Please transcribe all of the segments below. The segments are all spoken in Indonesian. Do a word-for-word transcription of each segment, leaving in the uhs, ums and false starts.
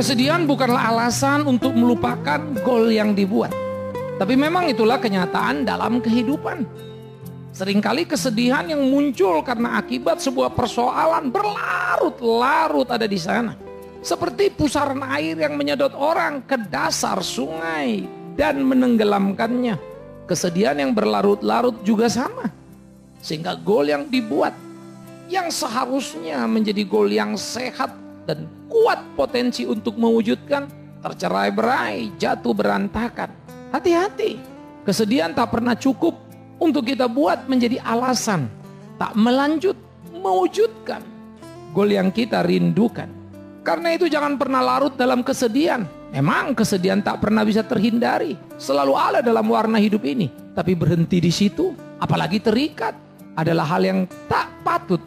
Kesedihan bukanlah alasan untuk melupakan gol yang dibuat. Tapi memang itulah kenyataan dalam kehidupan. Seringkali kesedihan yang muncul karena akibat sebuah persoalan berlarut-larut ada di sana. Seperti pusaran air yang menyedot orang ke dasar sungai dan menenggelamkannya. Kesedihan yang berlarut-larut juga sama. Sehingga gol yang dibuat, yang seharusnya menjadi gol yang sehat dan kuat potensi untuk mewujudkan, tercerai-berai, jatuh berantakan. Hati-hati, kesedihan tak pernah cukup untuk kita buat menjadi alasan tak melanjut mewujudkan gol yang kita rindukan. Karena itu jangan pernah larut dalam kesedihan. Memang kesedihan tak pernah bisa terhindari, selalu ada dalam warna hidup ini. Tapi berhenti di situ, apalagi terikat, adalah hal yang tak patut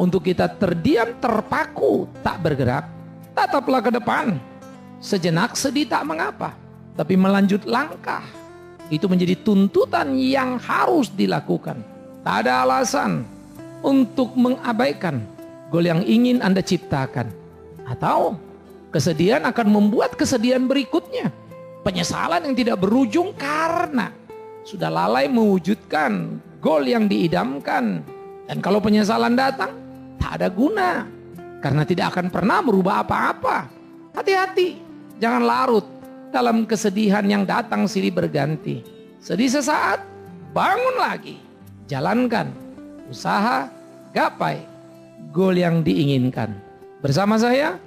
untuk kita terdiam, terpaku, tak bergerak. Tataplah ke depan, sejenak sedih tak mengapa, tapi melanjut langkah, itu menjadi tuntutan yang harus dilakukan. Tak ada alasan untuk mengabaikan gol yang ingin Anda ciptakan. Atau kesedihan akan membuat kesedihan berikutnya. Penyesalan yang tidak berujung karena sudah lalai mewujudkan gol yang diidamkan. Dan kalau penyesalan datang, tak ada guna, karena tidak akan pernah berubah apa-apa. Hati-hati, jangan larut dalam kesedihan yang datang silih berganti. Sedih sesaat, bangun lagi, jalankan usaha, gapai gol yang diinginkan. Bersama saya,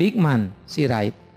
Bigman Sirait.